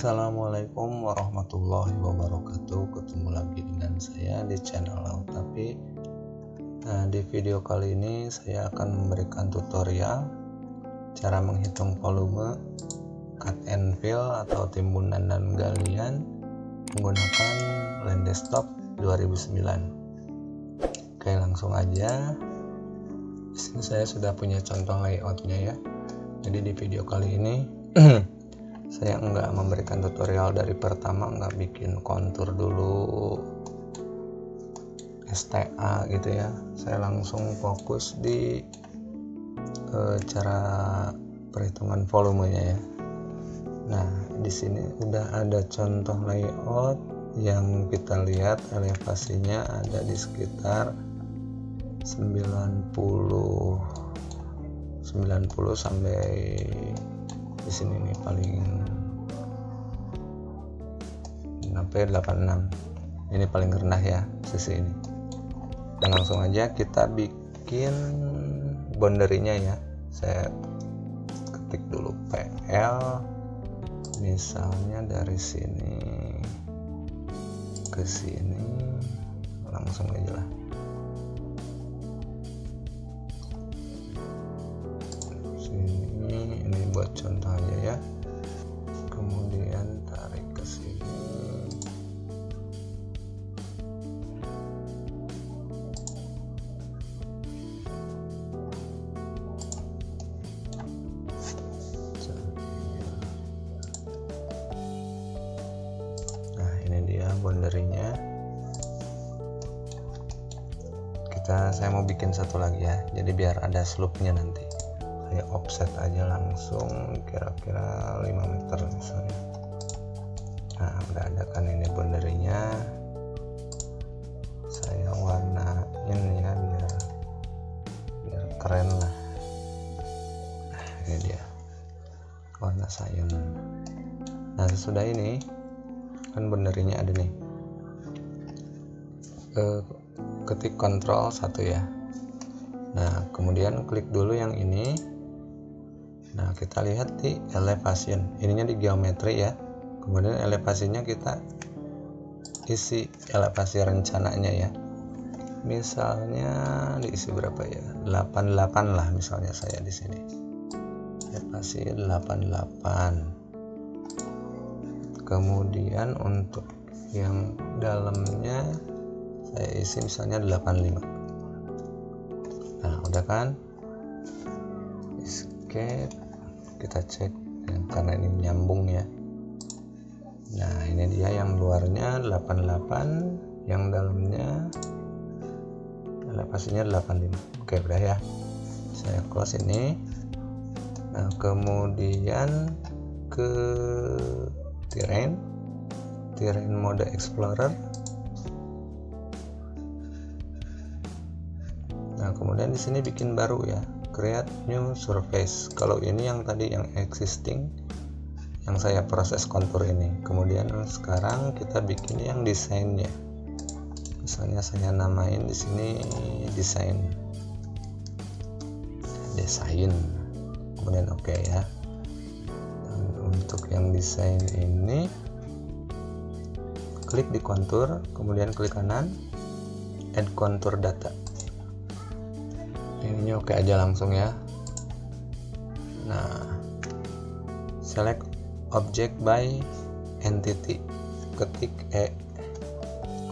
Assalamualaikum warahmatullahi wabarakatuh. Ketemu lagi dengan saya di channel Lautapi. Nah, di video kali ini saya akan memberikan tutorial cara menghitung volume cut and fill atau timbunan dan penggalian menggunakan Land desktop 2009. Oke, langsung aja. Di sini saya sudah punya contoh layoutnya ya. Jadi di video kali ini saya enggak memberikan tutorial dari pertama, enggak bikin kontur dulu STA gitu ya. Saya langsung fokus di cara perhitungan volumenya ya. Nah, di sini udah ada contoh layout yang kita lihat elevasinya ada di sekitar 90 sampai di sini nih paling sampai 86, ini paling rendah ya sisi ini. Dan langsung aja kita bikin boundary-nya ya. Saya ketik dulu PL misalnya dari sini ke sini, langsung aja lah. Ini buat contoh aja ya, kemudian tarik ke sini. Nah, ini dia boundary-nya. Saya mau bikin satu lagi ya, jadi biar ada slope-nya nanti. Saya offset aja langsung kira-kira 5 meter misalnya. Nah, udah ada kan ini boundary-nya. Saya warnain ya biar keren lah. Nah, ini dia warna cyan. Nah, sesudah ini kan boundary-nya ada nih. Ketik Ctrl 1 ya. Nah, kemudian klik dulu yang ini. Nah, kita lihat di elevation, ininya di geometri ya. Kemudian elevasinya kita isi elevasi rencananya ya. Misalnya diisi berapa ya? 88 lah misalnya saya di sini. Elevasi 88. Kemudian untuk yang dalamnya saya isi misalnya 85. Nah, udah kan? Escape, kita cek karena ini nyambung ya. Nah, ini dia yang luarnya 88, yang dalamnya elevasinya 85. Oke, udah ya, saya close ini. Nah, kemudian ke terrain mode explorer. Nah, kemudian di sini bikin baru ya, create new surface. Kalau ini yang tadi yang existing yang saya proses kontur ini, kemudian sekarang kita bikin yang desainnya. Misalnya saya namain di sini desain, kemudian oke ya. Dan untuk yang desain ini klik di kontur, kemudian klik kanan add contour data. Ini oke aja langsung ya. Nah, select object by entity, ketik E,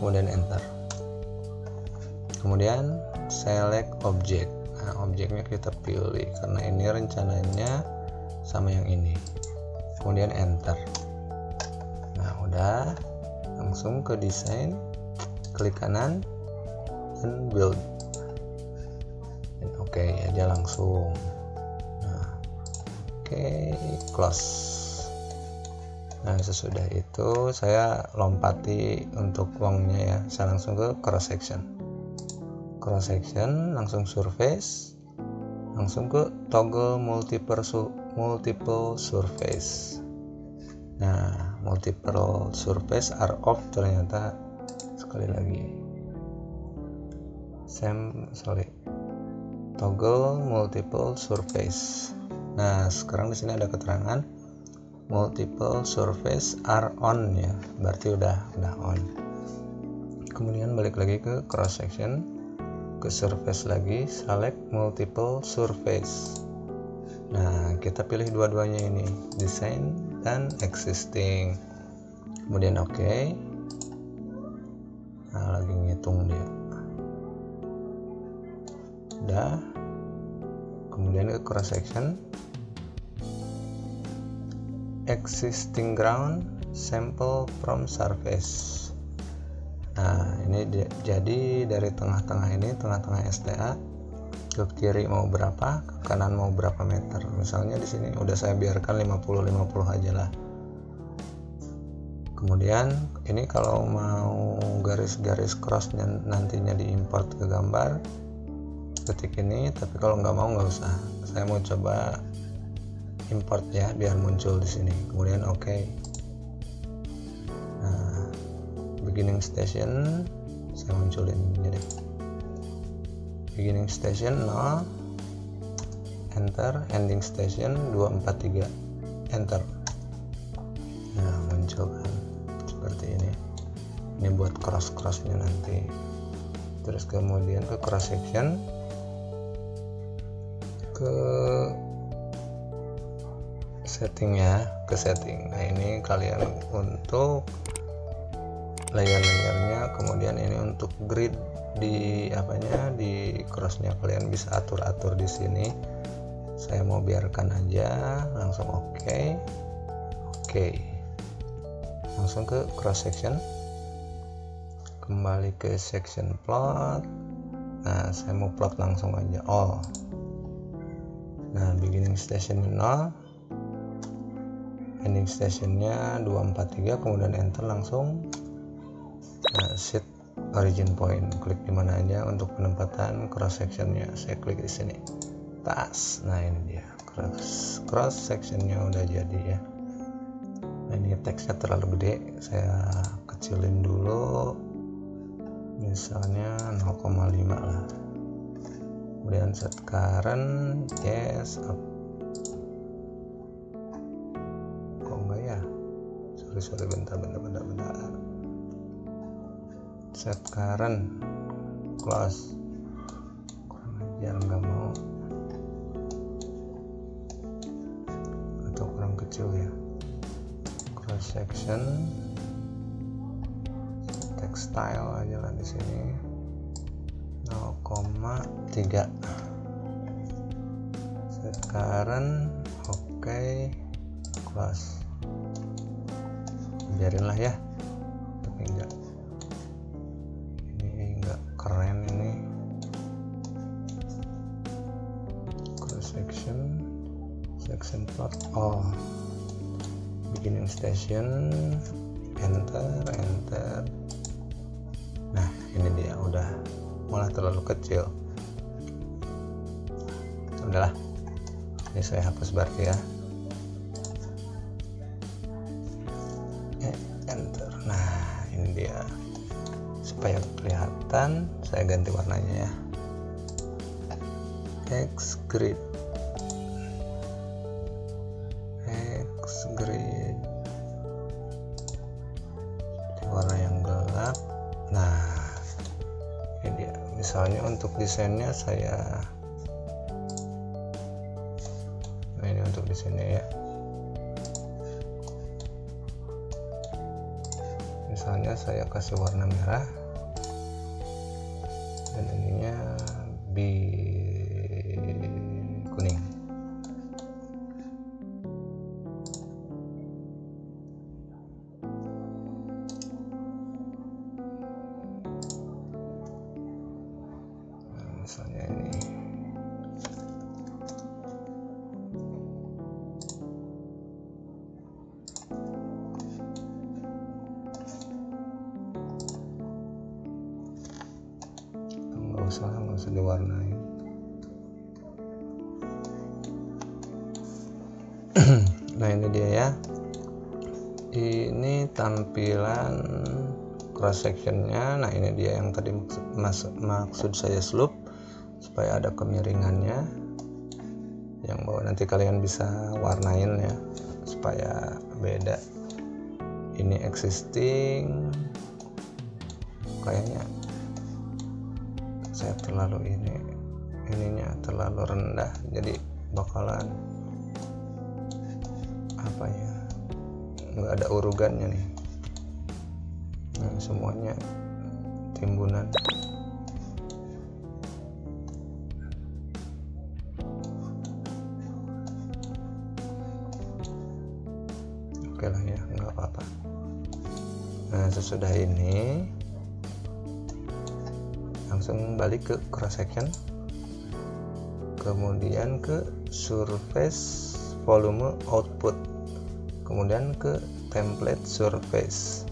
kemudian enter. Kemudian select object. Nah, objeknya kita pilih karena ini rencananya sama yang ini. Kemudian enter. Nah, udah. Langsung ke desain, klik kanan dan build. Oke aja langsung. Nah, oke, close. Nah, sesudah itu saya lompati untuk longnya ya. Saya langsung ke cross section. Cross section, langsung surface, langsung ke toggle multiple surface. Nah, multiple surface are off ternyata. Sekali lagi. Toggle multiple surface. Nah, sekarang di sini ada keterangan multiple surface are on ya, berarti udah on. Kemudian balik lagi ke cross section, ke surface lagi, select multiple surface. Nah, kita pilih dua-duanya ini, design dan existing. Kemudian oke. Nah, lagi ngitung dia. Udah. Kemudian ke cross section, existing ground sample from surface. Nah, ini jadi dari tengah-tengah ini, tengah-tengah STA ke kiri mau berapa, ke kanan mau berapa meter. Misalnya di sini udah saya biarkan 50-50 aja lah. Kemudian ini kalau mau garis-garis crossnya nantinya diimport ke gambar, ketik ini, tapi kalau nggak mau nggak usah. Saya mau coba import ya biar muncul di sini. Kemudian oke. Nah, beginning station saya munculin ini deh. Beginning station 0, enter, ending station 243, enter. Nah, muncul kan seperti ini. Ini buat cross-crossnya nanti. Terus kemudian ke cross section, ke setting ya, ke setting. Nah, ini kalian untuk layer-layernya, kemudian ini untuk grid di apanya, di crossnya kalian bisa atur-atur di sini. Saya mau biarkan aja, langsung oke. Langsung ke cross section, kembali ke section plot. Nah, saya mau plot langsung aja all. Nah, beginning station 0, ending stationnya 243, kemudian enter langsung. Nah, sheet origin point, klik di mana aja untuk penempatan cross sectionnya. Saya klik di sini, tas. Nah, ini dia cross sectionnya udah jadi ya. Nah, ini teksnya terlalu gede, saya kecilin dulu, misalnya 0,5 lah. Kemudian set current, yes, sorry bentar, set current, close. Kurang ajar, nggak mau, atau kurang kecil ya. Cross section, textile aja lah di sini 0,3, set current, oke, close. Biarinlah ya, tapi enggak keren ini. Cross section, section plot, oh, beginning station, enter. Nah, ini dia udah, malah terlalu kecil. Udahlah, ini saya hapus berarti ya. Enter. Nah, ini dia. Supaya kelihatan, saya ganti warnanya ya. X grid. Warna yang gelap. Nah, ini dia. Misalnya untuk desainnya saya. Nah, ini untuk desainnya ya. Misalnya saya kasih warna merah dan ininya kuning. Nah, misalnya ini nggak usah diwarnain. Nah, ini dia ya, ini tampilan cross sectionnya. Nah, ini dia yang tadi maksud saya slope, supaya ada kemiringannya. yang bawah nanti kalian bisa warnain ya supaya beda. Ini existing, kayaknya saya terlalu ininya terlalu rendah, jadi bakalan apa ya, nggak ada urugannya nih. Nah, semuanya timbunan. Oke lah ya, nggak apa-apa. Nah, sesudah ini langsung balik ke cross section, kemudian ke surface volume output, kemudian ke template surface.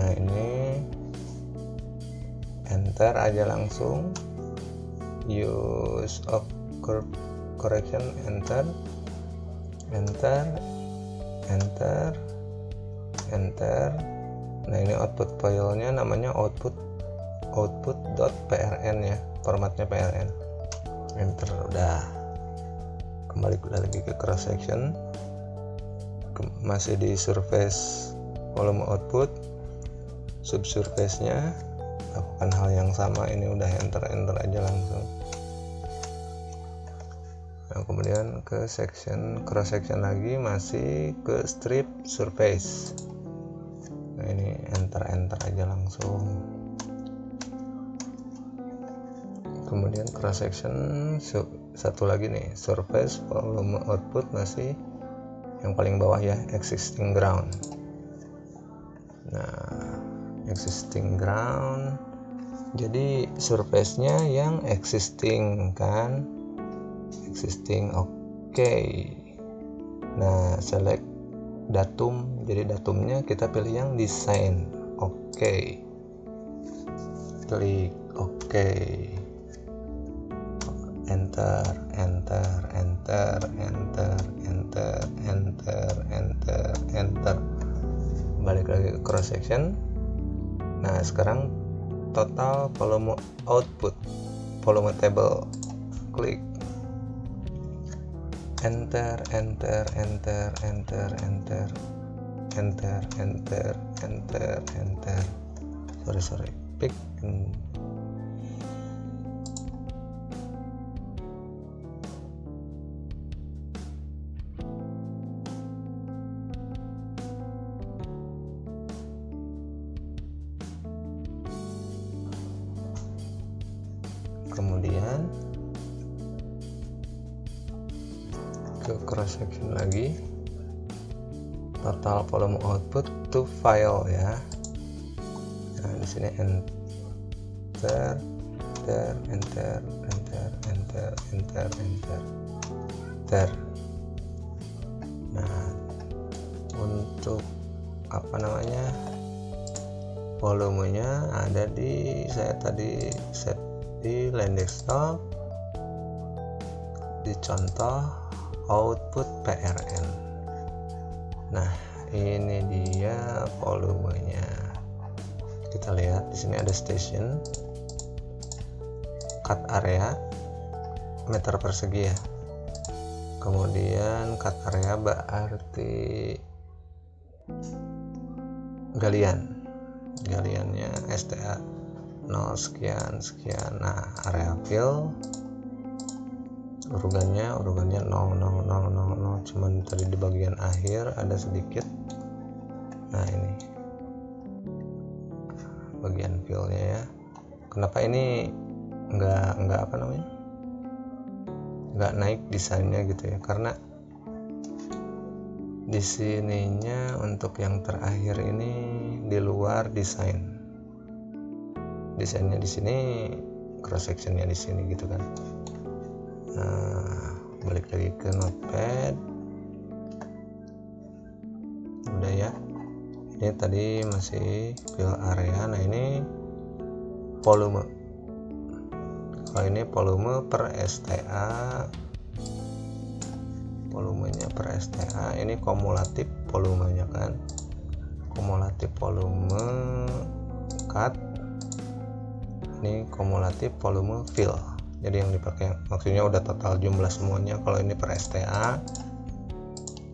Nah, ini enter aja langsung, use of curve correction, enter, enter, enter, enter. Nah, ini output filenya namanya output.prn ya, formatnya prn. Enter, udah. Kembali lagi ke cross section, masih di surface volume output, subsurface nya lakukan hal yang sama. Ini udah enter aja langsung. Nah, kemudian ke section cross section lagi, masih ke strip surface. Nah, ini enter aja langsung. Kemudian cross section satu lagi nih, surface volume output, masih yang paling bawah ya, existing ground. Nah, existing ground, jadi surface nya yang existing kan, existing. Oke. Nah, select datum, jadi datumnya kita pilih yang desain. Oke. Klik oke. Enter. Balik lagi ke cross section. Nah, sekarang total volume output, volume table, klik enter. Sorry, pick. Kemudian ke cross section lagi, total volume output to file ya. Nah, di sini enter. Nah, untuk apa namanya, volumenya ada di, saya tadi set di Land Desktop, di contoh output PRN. Nah, ini dia volumenya. Kita lihat di sini ada station, cut area, meter persegi ya. Kemudian cut area berarti galian, galiannya STA 0 sekian. Nah, area fill urugannya 0, cuman tadi di bagian akhir ada sedikit. Nah, ini bagian fillnya ya. Kenapa ini nggak apa namanya, nggak naik desainnya gitu ya, karena di sininya untuk yang terakhir ini di luar desain. Desainnya di sini, cross sectionnya di sini gitu kan. Nah, balik lagi ke notepad. Udah ya. Ini tadi masih fill area. Nah, ini volume. Kalau ini volume per STA. Volumenya per STA. Ini kumulatif volumenya kan. Kumulatif volume cut, ini kumulatif volume fill. jadi yang dipakai maksudnya udah total jumlah semuanya. Kalau ini per STA,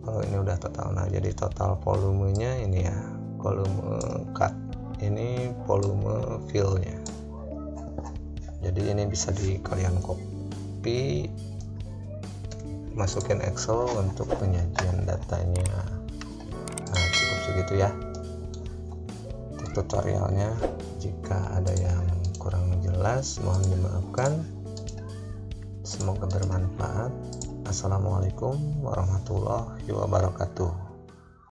kalau ini udah total. Nah jadi total volumenya ini ya, volume cut, ini volume fill nya. Jadi ini bisa di kalian copy, masukin Excel untuk penyajian datanya. Nah cukup segitu ya untuk tutorialnya. Jika ada yang kurang jelas mohon dimaafkan. Semoga bermanfaat. Assalamualaikum warahmatullahi wabarakatuh.